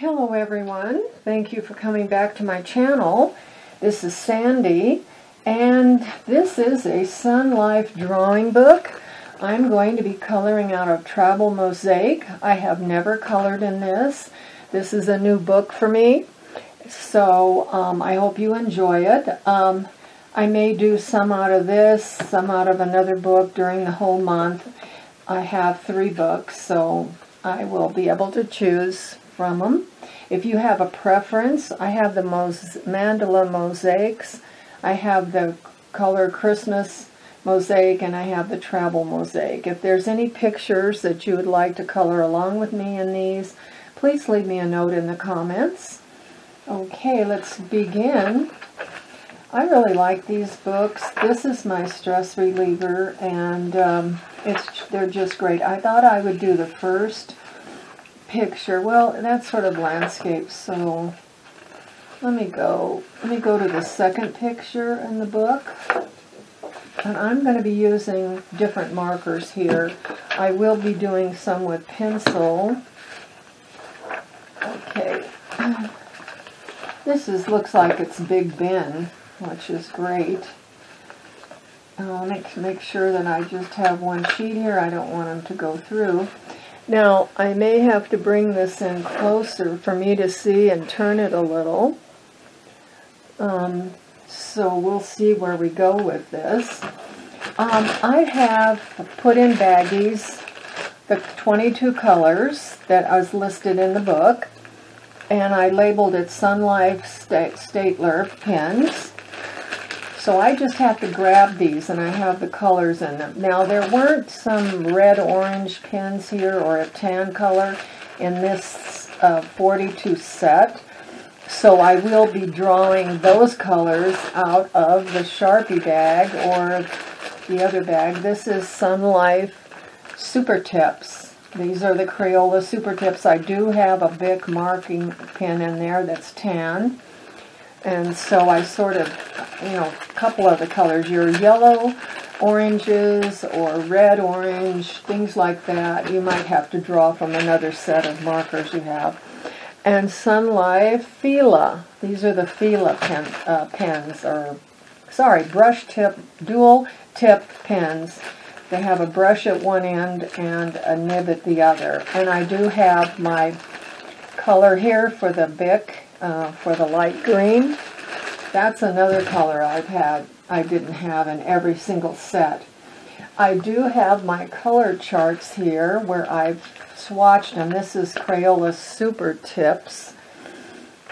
Hello everyone, thank you for coming back to my channel. This is Sandy, and this is a Sunlife drawing book. I'm going to be coloring out of Travel Mosaic. I have never colored in this. This is a new book for me, so I hope you enjoy it. I may do some out of this, some out of another book during the whole month. I have 3 books, so I will be able to choose from them. If you have a preference, I have the mandala mosaics, I have the color Christmas mosaic, and I have the travel mosaic. If there's any pictures that you would like to color along with me in these, please leave me a note in the comments. Okay, let's begin. I really like these books. This is my stress reliever, and they're just great. I thought I would do the first picture. Well, that's sort of landscape, so let me go to the second picture in the book, and I'm going to be using different markers here. I will be doing some with pencil. Okay, this looks like it's Big Ben, which is great. I'll make sure that I just have one sheet here. I don't want them to go through. Now, I may have to bring this in closer for me to see and turn it a little. So we'll see where we go with this. I have put in baggies the 22 colors that was listed in the book, and I labeled it Sunlife Staedtler pens. So I just have to grab these, and I have the colors in them. Now, there weren't some red-orange pins here or a tan color in this 42 set, so I will be drawing those colors out of the Sharpie bag or the other bag. This is Sunlife Super Tips. These are the Crayola Super Tips. I do have a Bic marking pen in there that's tan. And so I sort of, you know, a couple of the colors, your yellow oranges or red orange, things like that, you might have to draw from another set of markers you have. And Sunlife Fila. These are the Fila pens, or, sorry, brush tip, dual tip pens. They have a brush at one end and a nib at the other. And I do have my color here for the Bic. For the light green. That's another color I didn't have in every single set. I do have my color charts here where I've swatched them. This is Crayola Super Tips,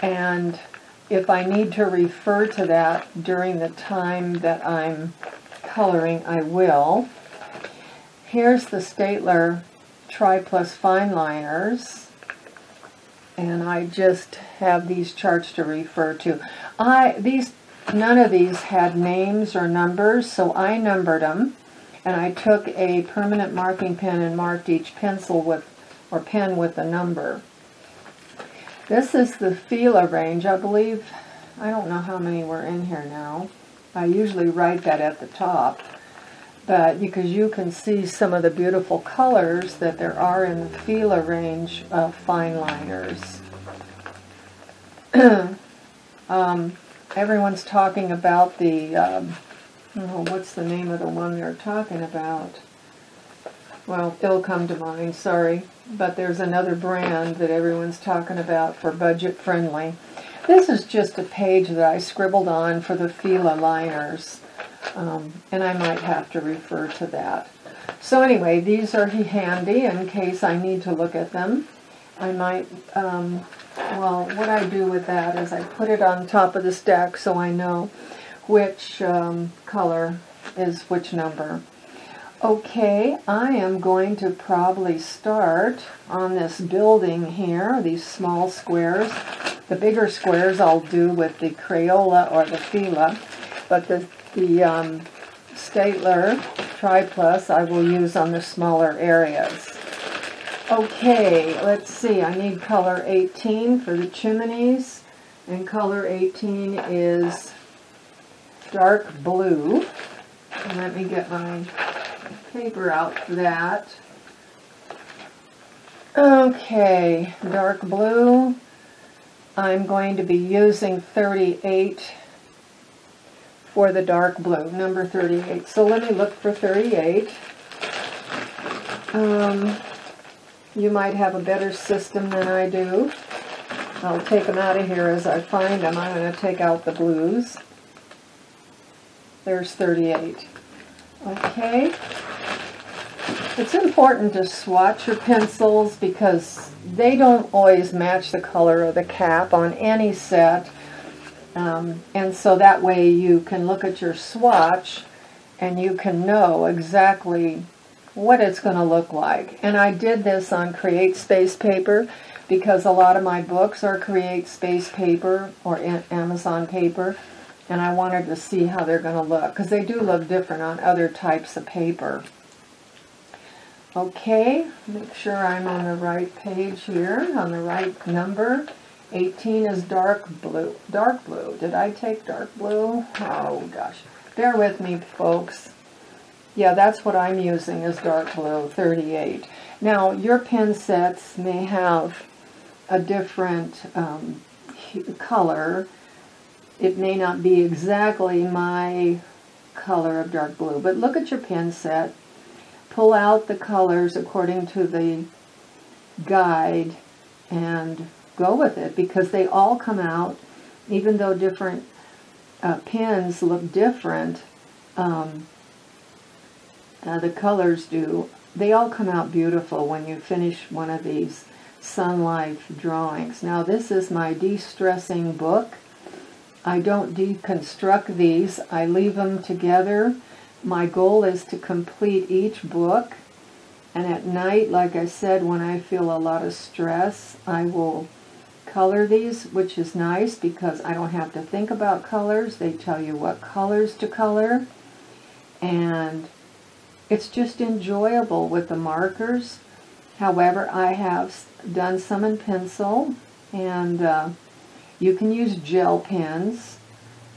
and if I need to refer to that during the time that I'm coloring, I will. Here's the Staedtler Tri-Plus Fine Liners. And I just have these charts to refer to. None of these had names or numbers, so I numbered them, and I took a permanent marking pen and marked each pencil with, or pen with, a number. This is the Fila range. I believe, I don't know how many were in here now. I usually write that at the top, but because you can see some of the beautiful colors that there are in the Fila range of fine liners. Everyone's talking about the, what's the name of the one they're talking about? Well, it'll come to mind, sorry. But there's another brand that everyone's talking about for budget friendly. This is just a page that I scribbled on for the Fila liners. And I might have to refer to that. So anyway, these are handy in case I need to look at them. I might, well, what I do with that is I put it on top of the stack so I know which color is which number. Okay, I am going to probably start on this building here, these small squares. The bigger squares I'll do with the Crayola or the Fila, but the Staedtler Tri-Plus I will use on the smaller areas. Okay, let's see. I need color 18 for the chimneys, and color 18 is dark blue. And let me get my paper out for that. Okay, dark blue. I'm going to be using 38 for the dark blue, number 38. So let me look for 38. You might have a better system than I do. I'll take them out of here as I find them. I'm going to take out the blues. There's 38. Okay. It's important to swatch your pencils because they don't always match the color of the cap on any set. And so that way you can look at your swatch and you can know exactly what it's going to look like. And I did this on CreateSpace paper because a lot of my books are CreateSpace paper or Amazon paper, and I wanted to see how they're going to look because they do look different on other types of paper. Okay, make sure I'm on the right page here, on the right number. 18 is dark blue. Dark blue. Did I take dark blue? Oh gosh. Bear with me, folks. Yeah, that's what I'm using is dark blue, 38. Now, your pen sets may have a different color. It may not be exactly my color of dark blue, but look at your pen set. Pull out the colors according to the guide and go with it because they all come out, even though different pens look different. The colors do. They all come out beautiful when you finish one of these Sunlife drawings. Now this is my de-stressing book. I don't deconstruct these. I leave them together. My goal is to complete each book. And at night, like I said, when I feel a lot of stress, I will color these, which is nice because I don't have to think about colors. They tell you what colors to color. And it's just enjoyable with the markers. However, I have done some in pencil, and you can use gel pens.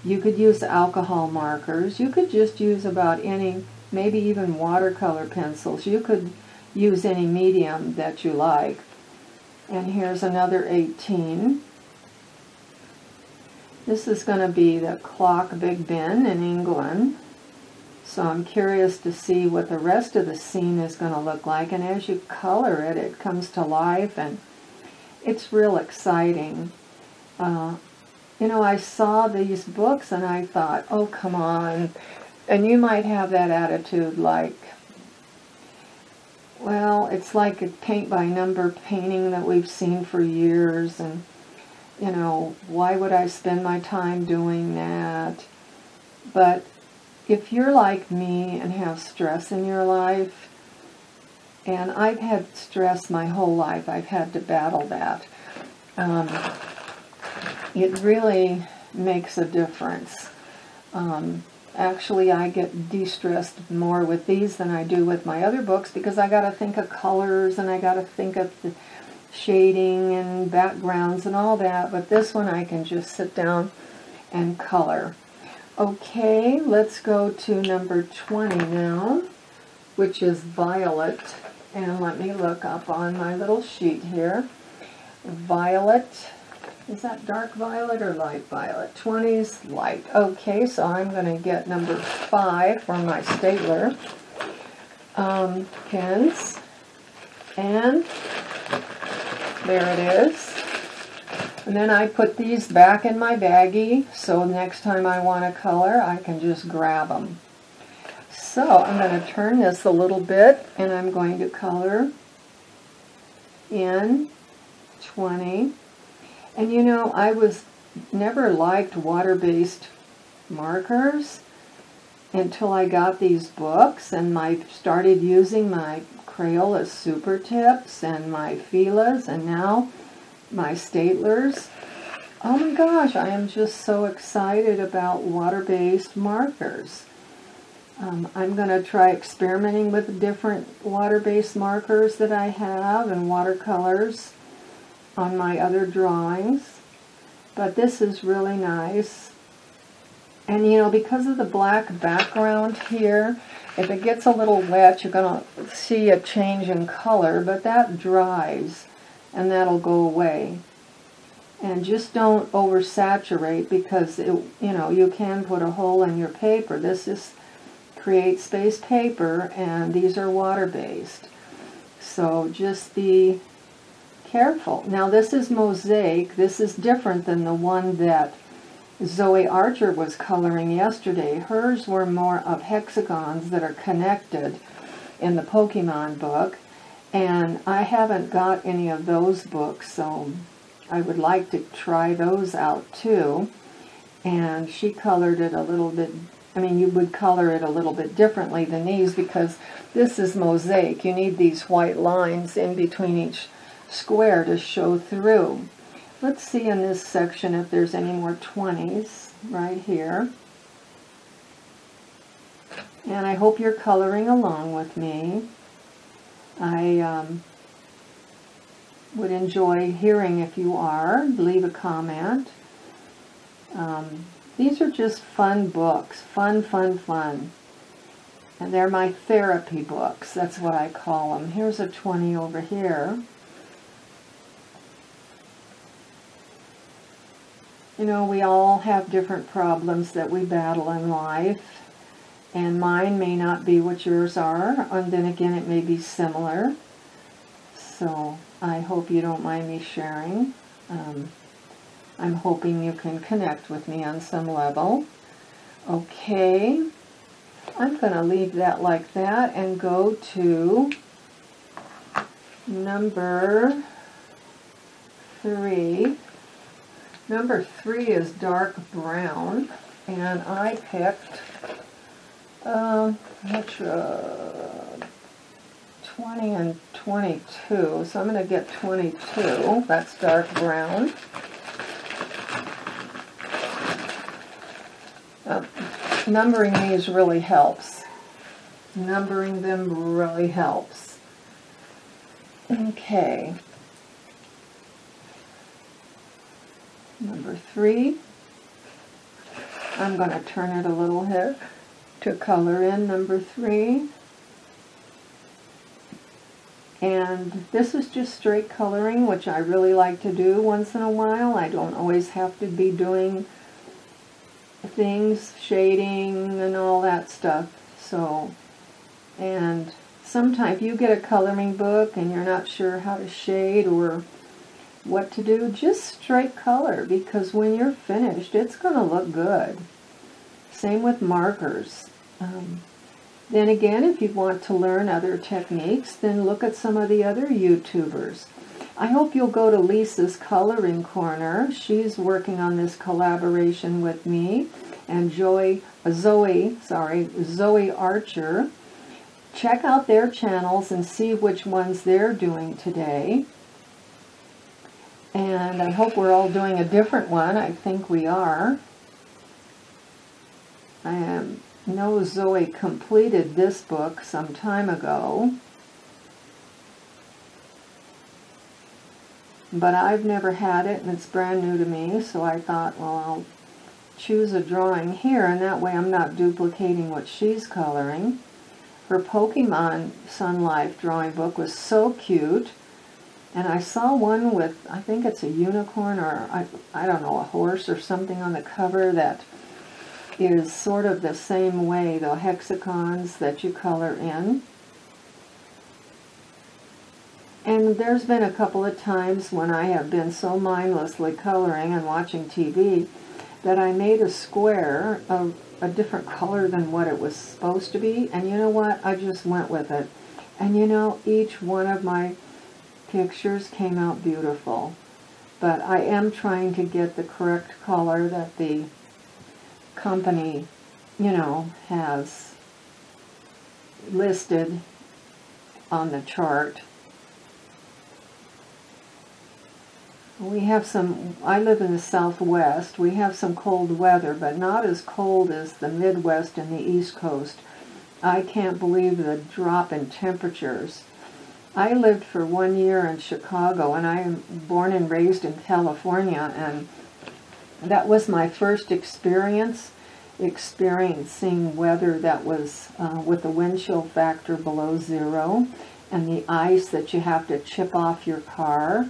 You could use alcohol markers. You could just use about any, maybe even watercolor pencils. You could use any medium that you like. And here's another 18. This is going to be the Clock Big Ben in England. So I'm curious to see what the rest of the scene is going to look like. And as you color it, it comes to life. And it's real exciting. You know, I saw these books and I thought, oh, come on. And you might have that attitude like, well, it's like a paint-by-number painting that we've seen for years. And, you know, why would I spend my time doing that? But if you're like me and have stress in your life, and I've had stress my whole life, I've had to battle that, it really makes a difference. Actually, I get de-stressed more with these than I do with my other books because I got to think of colors and I got to think of the shading and backgrounds and all that, but this one I can just sit down and color. Okay, let's go to number 20 now, which is violet. And let me look up on my little sheet here. Violet, is that dark violet or light violet? 20's light. Okay, so I'm going to get number 5 for my Staedtler pens. And there it is. And then I put these back in my baggie, so next time I want to color, I can just grab them. So I'm going to turn this a little bit, and I'm going to color in 20. And you know, I was never liked water-based markers until I got these books, and I started using my Crayola Super Tips and my Filas, and now my Staedtlers. Oh my gosh, I am just so excited about water-based markers. I'm going to try experimenting with different water-based markers that I have and watercolors on my other drawings. But this is really nice. And you know, because of the black background here, if it gets a little wet, you're going to see a change in color, but that dries. And that'll go away. And just don't oversaturate, because it, you know, you can put a hole in your paper. This is CreateSpace paper, and these are water-based. So just be careful. Now this is mosaic. This is different than the one that Zoe Archer was coloring yesterday. Hers were more of hexagons that are connected in the Pokemon book. And I haven't got any of those books, so I would like to try those out too. And she colored it a little bit, I mean, you would color it a little bit differently than these, because this is mosaic. You need these white lines in between each square to show through. Let's see in this section if there's any more 20s right here. And I hope you're coloring along with me. I would enjoy hearing if you are. Leave a comment. These are just fun books. Fun, fun, fun. And they're my therapy books. That's what I call them. Here's a 20 over here. You know, we all have different problems that we battle in life. And mine may not be what yours are. And then again, it may be similar. So I hope you don't mind me sharing. I'm hoping you can connect with me on some level. Okay, I'm going to leave that like that and go to number 3. Number 3 is dark brown, and I picked 20 and 22, so I'm going to get 22. That's dark brown. Numbering these really helps. Numbering them really helps. Okay. Number 3. I'm going to turn it a little here to color in number 3. And this is just straight coloring, which I really like to do once in a while. I don't always have to be doing things, shading and all that stuff. So, and sometimes you get a coloring book and you're not sure how to shade or what to do, just straight color, because when you're finished, it's going to look good. Same with markers. Then again, if you want to learn other techniques, then look at some of the other YouTubers. I hope you'll go to Lisa's Coloring Corner. She's working on this collaboration with me and Zoe Archer. Check out their channels and see which ones they're doing today. And I hope we're all doing a different one. I think we are. I know Zoe completed this book some time ago, but I've never had it, and it's brand new to me, so I thought, well, I'll choose a drawing here, and that way I'm not duplicating what she's coloring. Her Pokemon Sunlife drawing book was so cute, and I saw one with, I think it's a unicorn or, I don't know, a horse or something on the cover that is sort of the same way, the hexagons that you color in. And there's been a couple of times when I have been so mindlessly coloring and watching TV that I made a square of a different color than what it was supposed to be, and you know what, I just went with it. And you know, each one of my pictures came out beautiful, but I am trying to get the correct color that the company, you know, has listed on the chart. We have some, I live in the Southwest, we have some cold weather, but not as cold as the Midwest and the East Coast. I can't believe the drop in temperatures. I lived for 1 year in Chicago, and I am born and raised in California, and that was my first experiencing weather that was with a wind chill factor below 0, and the ice that you have to chip off your car,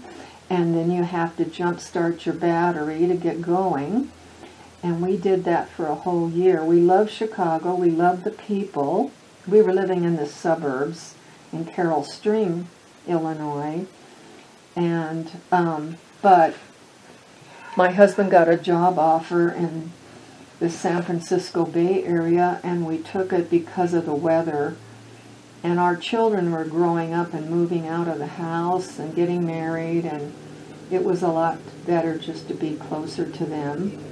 and then you have to jump start your battery to get going. And we did that for a whole year. We love Chicago. We love the people. We were living in the suburbs in Carroll Stream, Illinois. And but my husband got a job offer in the San Francisco Bay Area, and we took it because of the weather. And our children were growing up and moving out of the house and getting married, and it was a lot better just to be closer to them.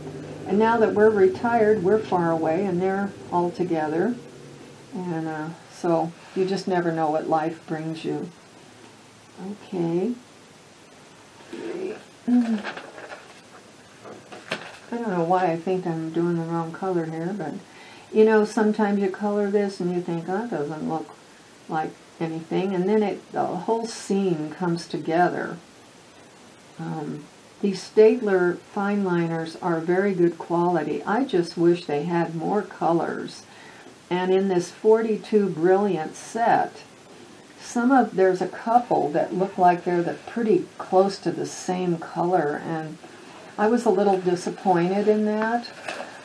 And now that we're retired, we're far away, and they're all together. And so you just never know what life brings you. Okay. I don't know why I think I'm doing the wrong color here, but you know, sometimes you color this and you think, oh, it doesn't look like anything, and then the whole scene comes together. These Staedtler fine liners are very good quality. I just wish they had more colors. And in this 42 Brilliant set, there's a couple that look like they're pretty close to the same color, and I was a little disappointed in that,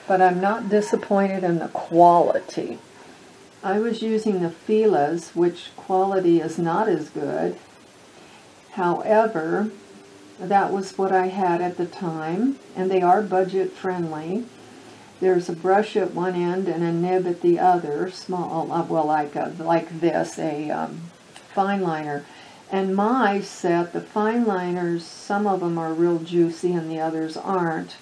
but I'm not disappointed in the quality. I was using the Filas, which quality is not as good. However, that was what I had at the time, and they are budget friendly. There's a brush at one end and a nib at the other, small, well, like this, a fine liner. And my set, the fine liners, some of them are real juicy and the others aren't.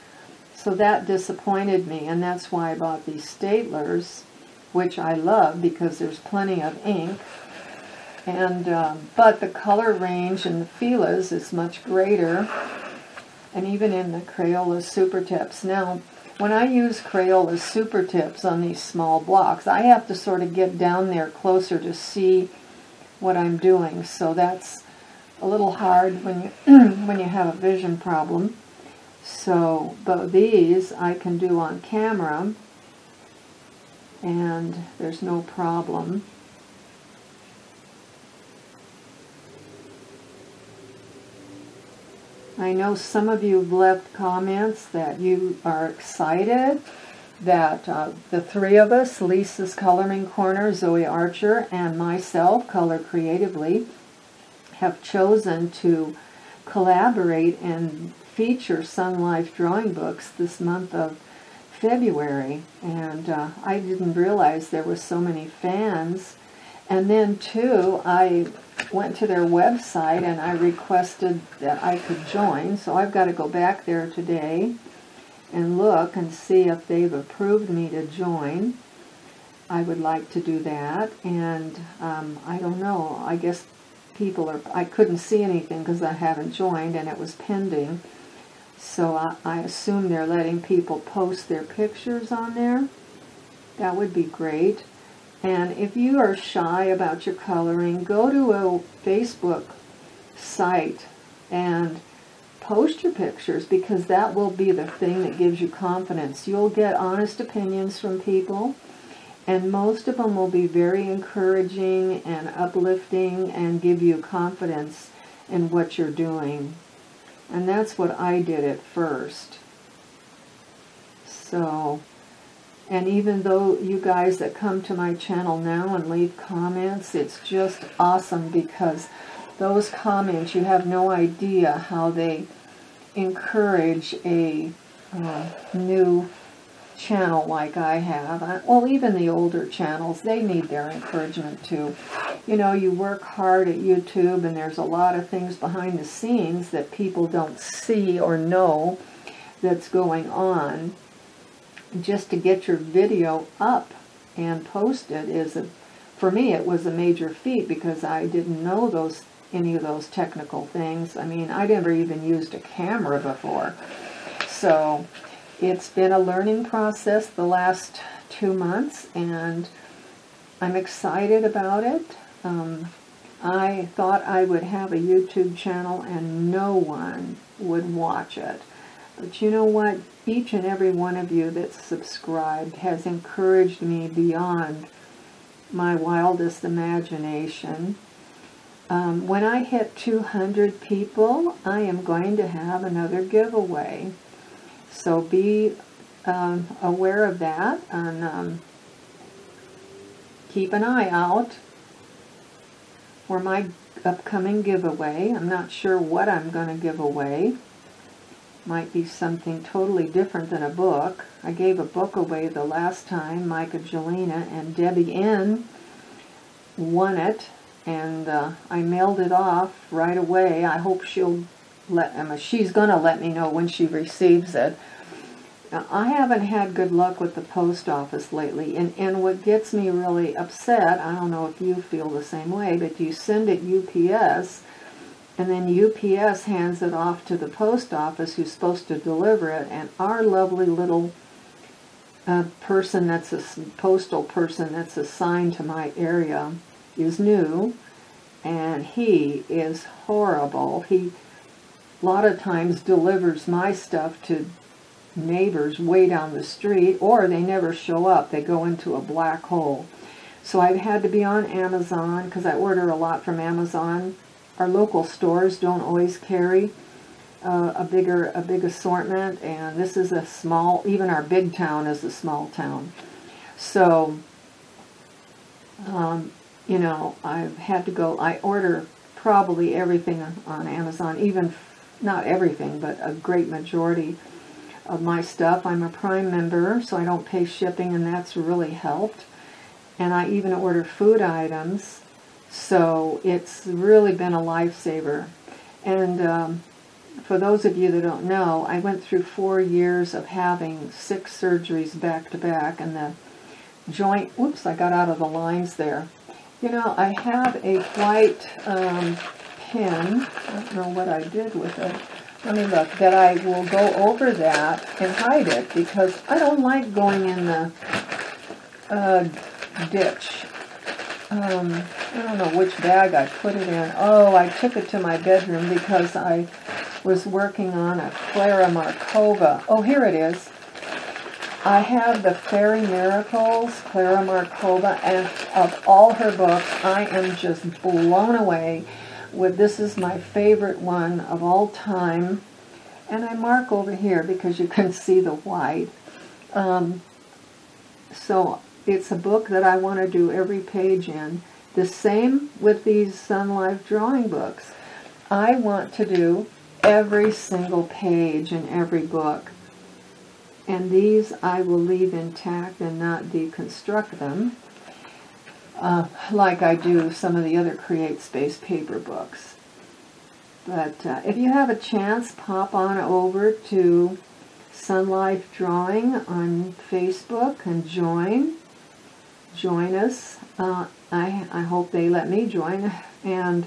So that disappointed me, and that's why I bought these Staedtlers, which I love because there's plenty of ink. And but the color range in the Filas is much greater, and even in the Crayola Super Tips. Now, when I use Crayola Super Tips on these small blocks, I have to sort of get down there closer to see what I'm doing, so that's a little hard when you when you have a vision problem. So, but these I can do on camera, and there's no problem. I know some of you have left comments that you are excited that the three of us, Lisa's Coloring Corner, Zoe Archer, and myself, Color Creatively, have chosen to collaborate and feature Sunlife Drawing Books this month of February. And I didn't realize there were so many fans. And then, too, I went to their website and I requested that I could join, so I've got to go back there today and look and see if they've approved me to join. I would like to do that, and I don't know, I guess people are, I couldn't see anything because I haven't joined and it was pending, so I assume they're letting people post their pictures on there. That would be great. And if you are shy about your coloring, go to a Facebook site and post your pictures, because that will be the thing that gives you confidence. You'll get honest opinions from people, and most of them will be very encouraging and uplifting and give you confidence in what you're doing. And that's what I did at first. So, and even though you guys that come to my channel now and leave comments, it's just awesome, because those comments, you have no idea how they encourage a new channel like I have. Well, even the older channels, they need their encouragement too. You know, you work hard at YouTube, and there's a lot of things behind the scenes that people don't see or know that's going on. Just to get your video up and posted is, for me, it was a major feat, because I didn't know any of those technical things. I mean, I never even used a camera before. So it's been a learning process the last 2 months, and I'm excited about it. I thought I would have a YouTube channel and no one would watch it. But you know what? Each and every one of you that's subscribed has encouraged me beyond my wildest imagination. When I hit 200 people, I am going to have another giveaway. So be aware of that, and keep an eye out for my upcoming giveaway. I'm not sure what I'm going to give away. Might be something totally different than a book. I gave a book away the last time. Micah Jelena and Debbie N won it, and I mailed it off right away. I hope she'll let Emma. She's going to let me know when she receives it. Now, I haven't had good luck with the post office lately, and what gets me really upset, I don't know if you feel the same way, but you send it UPS, and then UPS hands it off to the post office who's supposed to deliver it, and our lovely little person that's a postal person that's assigned to my area is new, and he is horrible. He a lot of times delivers my stuff to neighbors way down the street, or they never show up. They go into a black hole. So I've had to be on Amazon because I order a lot from Amazon. Our local stores don't always carry a big assortment, and this is a small, even our big town is a small town. So you know, I've had to go, I order probably everything on Amazon, even not everything, but a great majority of my stuff. I'm a Prime member, so I don't pay shipping, and that's really helped. And I even order food items, so it's really been a lifesaver. And for those of you that don't know, I went through 4 years of having 6 surgeries back to back, and the joint, whoops, I got out of the lines there. You know, I have a white pin, I don't know what I did with it, let me look, that I will go over that and hide it because I don't like going in the ditch. I don't know which bag I put it in. Oh, I took it to my bedroom because I was working on a Clara Markova. Oh, here it is. I have the Fairy Miracles, Clara Markova, and of all her books, I am just blown away with this. Is my favorite one of all time. And I mark over here because you can see the white. So it's a book that I want to do every page in. The same with these Sunlife drawing books. I want to do every single page in every book. And these I will leave intact and not deconstruct them like I do some of the other CreateSpace paper books. But if you have a chance, pop on over to Sunlife Drawing on Facebook and join us. I hope they let me join, and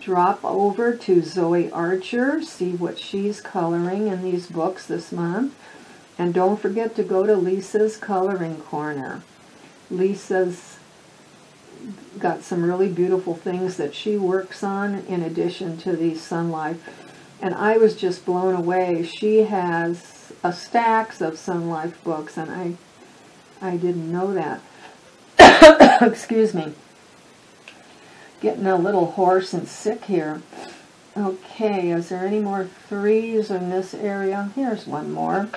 drop over to Zoe Archer, see what she's coloring in these books this month. And don't forget to go to Lisa's Coloring Corner. Lisa's got some really beautiful things that she works on in addition to the Sunlife. And I was just blown away. She has a stacks of Sunlife books, and I didn't know that. Excuse me. Getting a little hoarse and sick here. Okay, is there any more threes in this area? Here's one more.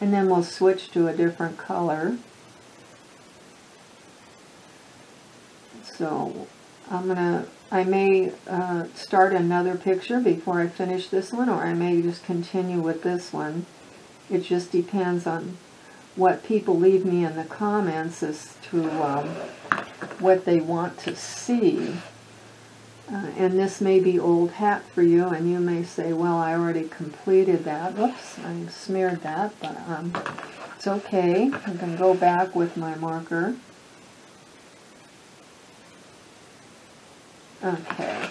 And then we'll switch to a different color. So I may start another picture before I finish this one, or I may just continue with this one. It just depends on what people leave me in the comments as to what they want to see. And this may be old hat for you, and you may say, well, I already completed that. Whoops, I smeared that, but it's okay. I can go back with my marker. Okay.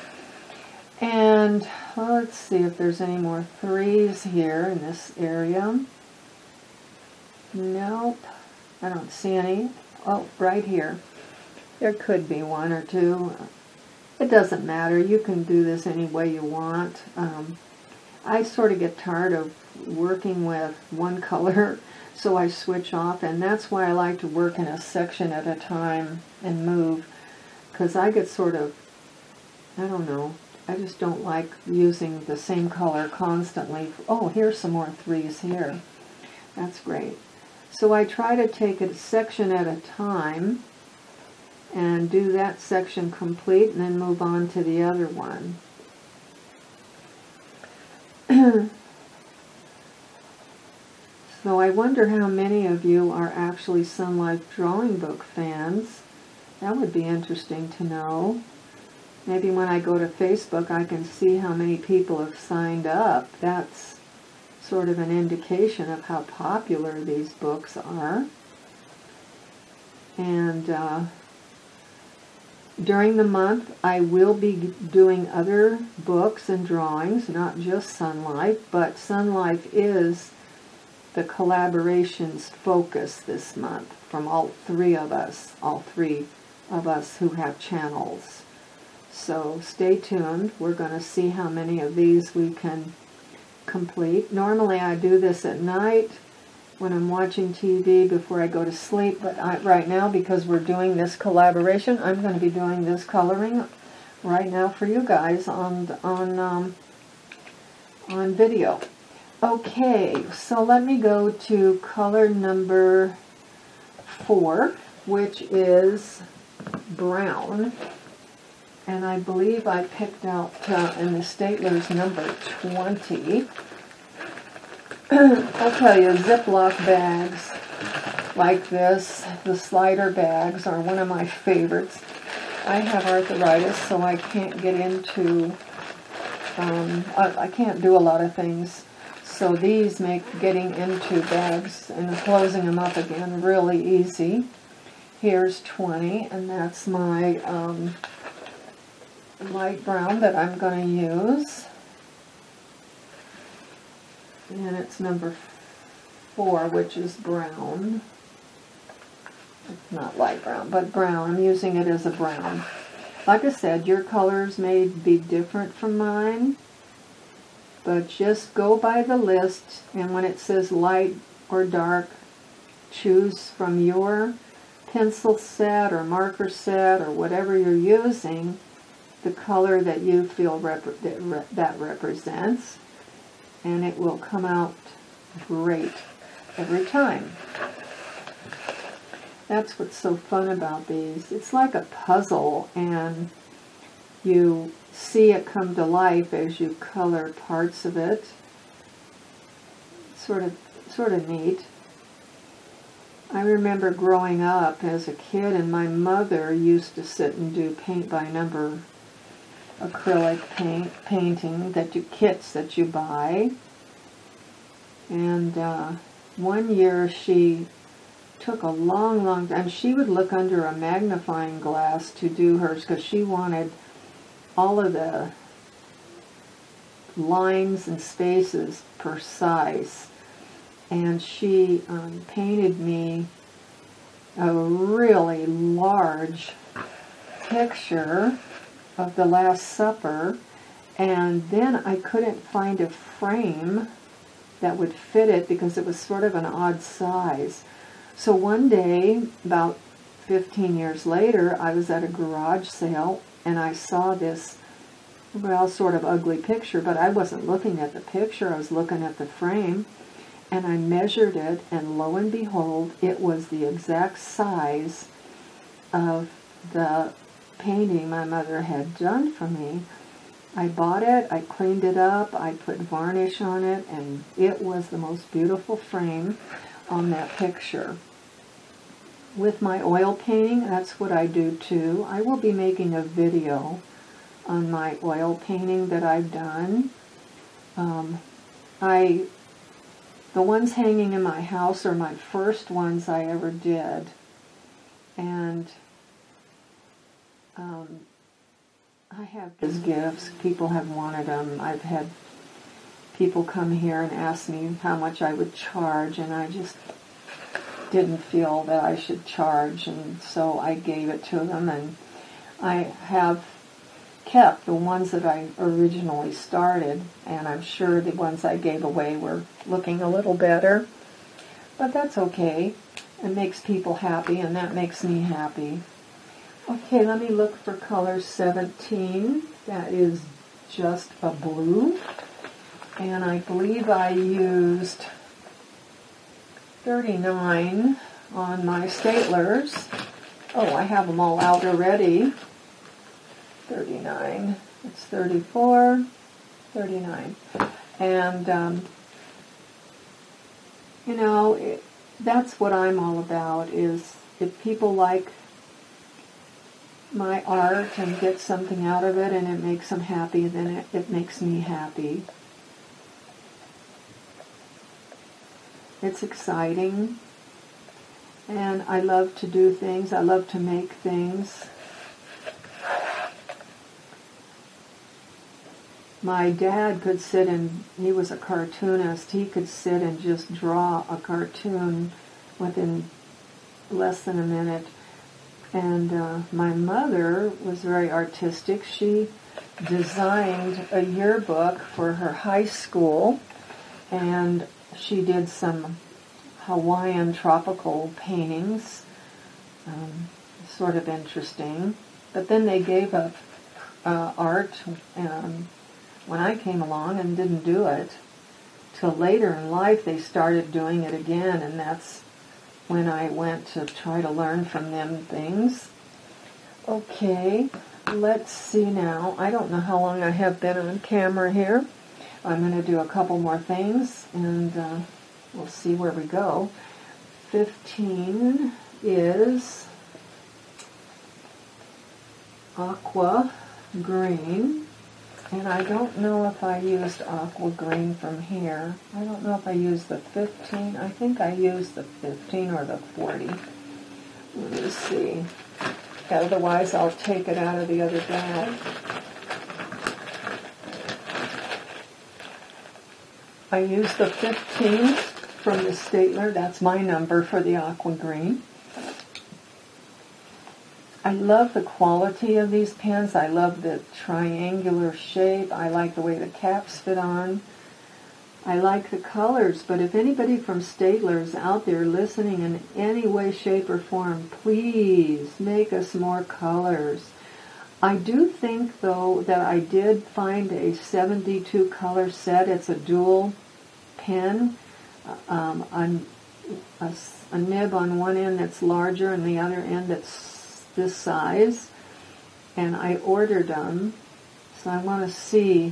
And let's see if there's any more threes here in this area. Nope, I don't see any. Oh, right here. There could be one or two. It doesn't matter. You can do this any way you want. I sort of get tired of working with one color, so I switch off, and that's why I like to work in a section at a time and move. because I get sort of, I don't know, I just don't like using the same color constantly. Oh, here's some more threes here. That's great. So I try to take a section at a time and do that section complete and then move on to the other one. So I wonder how many of you are actually Sunlife Drawing Book fans. That would be interesting to know. Maybe when I go to Facebook I can see how many people have signed up. That's sort of an indication of how popular these books are. And during the month I will be doing other books and drawings, not just Sunlife, but Sunlife is the collaboration's focus this month from all three of us who have channels. So stay tuned. We're going to see how many of these we can complete. Normally I do this at night when I'm watching TV before I go to sleep, but right now, because we're doing this collaboration, I'm going to be doing this coloring right now for you guys on video. Okay, so let me go to color number 4, which is brown, and I believe I picked out in the Staedtler's number 20. I'll tell you, Ziploc bags like this, the slider bags, are one of my favorites. I have arthritis, so I can't get into, I can't do a lot of things. So these make getting into bags and closing them up again really easy. Here's 20, and that's my light brown that I'm going to use. And it's number 4, which is brown. It's not light brown, but brown. I'm using it as a brown. Like I said, your colors may be different from mine, but just go by the list, and when it says light or dark, choose from your pencil set or marker set or whatever you're using the color that you feel that represents, and it will come out great every time. That's what's so fun about these. It's like a puzzle, and you see it come to life as you color parts of it. Sort of neat. I remember growing up as a kid, and my mother used to sit and do paint by number acrylic painting kits that you buy, and one year she took a long time. She would look under a magnifying glass to do hers because she wanted all of the lines and spaces precise, and she painted me a really large picture of the Last Supper, and then I couldn't find a frame that would fit it because it was sort of an odd size. So one day, about 15 years later, I was at a garage sale and I saw this, well, sort of ugly picture, but I wasn't looking at the picture, I was looking at the frame, and I measured it, and lo and behold, it was the exact size of the painting my mother had done for me. I bought it, I cleaned it up, I put varnish on it, and it was the most beautiful frame on that picture. With my oil painting, that's what I do too. I will be making a video on my oil painting that I've done. The ones hanging in my house are my first ones I ever did, and I have these gifts. People have wanted them. I've had people come here and ask me how much I would charge, and I just didn't feel that I should charge, and so I gave it to them, and I have kept the ones that I originally started, and I'm sure the ones I gave away were looking a little better, but that's okay. It makes people happy, and that makes me happy. Okay, let me look for color 17. That is just a blue. And I believe I used 39 on my Staedtlers. Oh, I have them all out already. 39. It's 34, 39. And, you know, that's what I'm all about, is if people like my art and get something out of it and it makes them happy, then it makes me happy. It's exciting. And I love to do things. I love to make things. My dad could sit and, he was a cartoonist, he could sit and just draw a cartoon within less than a minute. And my mother was very artistic. She designed a yearbook for her high school, and she did some Hawaiian tropical paintings, sort of interesting. But then they gave up art when I came along and didn't do it. Till later in life they started doing it again, and that's when I went to try to learn from them things. Okay, let's see now. I don't know how long I have been on camera here. I'm going to do a couple more things, and we'll see where we go. 15 is aqua green. And I don't know if I used aqua green from here. I don't know if I used the 15. I think I used the 15 or the 40. Let me see. Otherwise, I'll take it out of the other bag. I used the 15 from the Staedtler. That's my number for the aqua green. I love the quality of these pens. I love the triangular shape. I like the way the caps fit on. I like the colors, but if anybody from Staedtler's out there listening in any way, shape, or form, please make us more colors. I do think, though, that I did find a 72 color set. It's a dual pen. A nib on one end that's larger and the other end that's this size, and I ordered them, so I want to see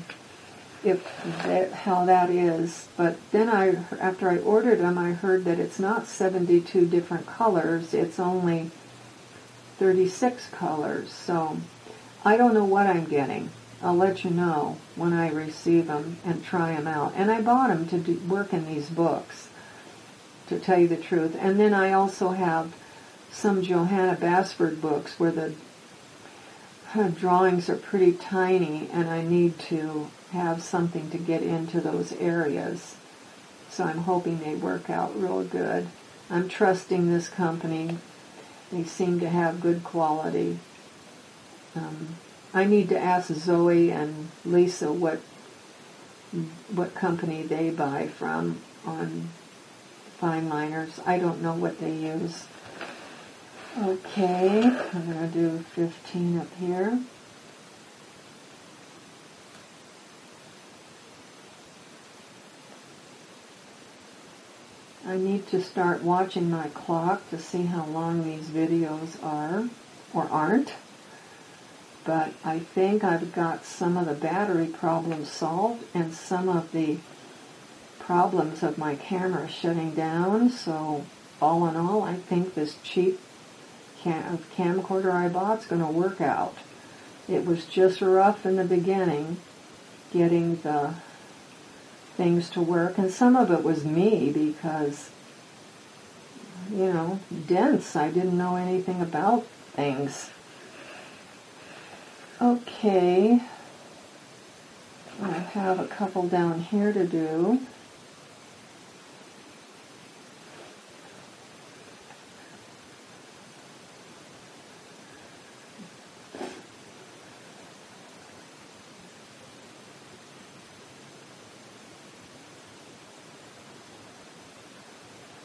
if that, how that is. But then after I ordered them, I heard that it's not 72 different colors, it's only 36 colors, so I don't know what I'm getting. I'll let you know when I receive them and try them out. And I bought them to work in these books, to tell you the truth. And then I also have some Johanna Basford books where the drawings are pretty tiny, and I need to have something to get into those areas. So I'm hoping they work out real good. I'm trusting this company. They seem to have good quality. I need to ask Zoe and Lisa what company they buy from on fine liners. I don't know what they use. Okay, I'm going to do 15 up here. I need to start watching my clock to see how long these videos are, or aren't. But I think I've got some of the battery problems solved and some of the problems of my camera shutting down. So all in all, I think this cheap camcorder I bought's going to work out. It was just rough in the beginning getting the things to work, and some of it was me because, you know, dense. I didn't know anything about things. Okay, I have a couple down here to do.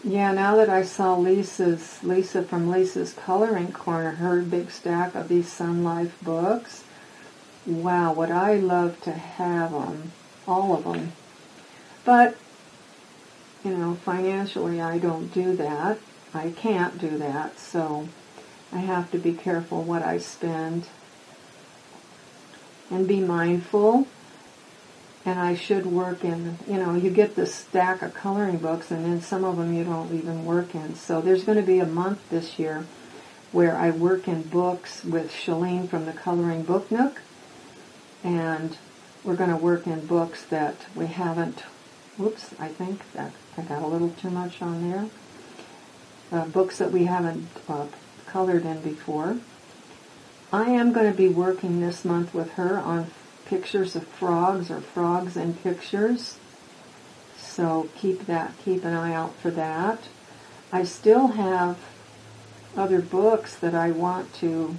Yeah, now that I saw Lisa from Lisa's Coloring Corner, her big stack of these Sunlife books, wow, would I love to have them, all of them. But, you know, financially I don't do that. I can't do that, so I have to be careful what I spend and be mindful. And I should work in, you know, you get this stack of coloring books and then some of them you don't even work in. So there's going to be a month this year where I work in books with Shaleen from the Coloring Book Nook. And we're going to work in books that we haven't, whoops, I think that I got a little too much on there. Books that we haven't colored in before. I am going to be working this month with her on pictures of frogs or frogs and pictures, so keep an eye out for that. I still have other books that I want to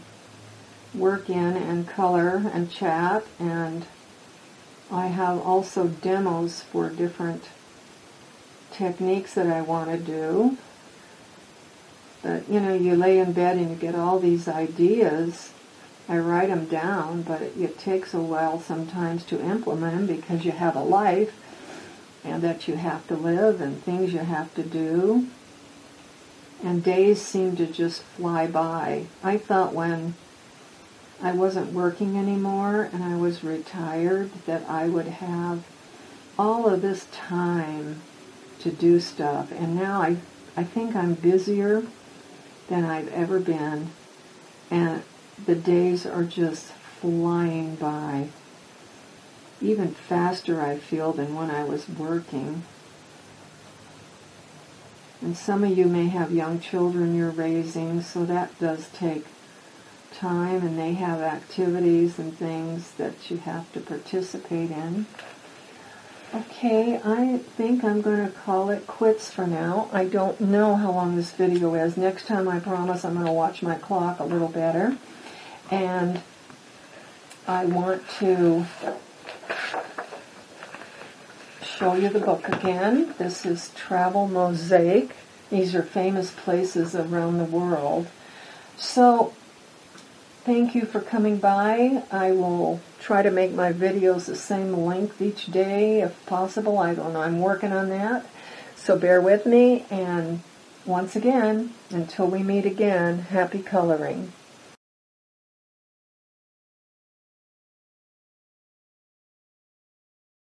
work in and color and chat, and I have also demos for different techniques that I want to do. But you know, you lay in bed and you get all these ideas. I write them down, but it takes a while sometimes to implement them because you have a life and that you have to live and things you have to do. And days seem to just fly by. I thought when I wasn't working anymore and I was retired that I would have all of this time to do stuff. And now I think I'm busier than I've ever been. And the days are just flying by, even faster I feel than when I was working. And some of you may have young children you're raising, so that does take time, and they have activities and things that you have to participate in. Okay, I think I'm going to call it quits for now. I don't know how long this video is. Next time I promise I'm going to watch my clock a little better. And I want to show you the book again. This is Travel Mosaic. These are famous places around the world. So, thank you for coming by. I will try to make my videos the same length each day if possible. I don't know. I'm working on that. So bear with me. And once again, until we meet again, happy coloring.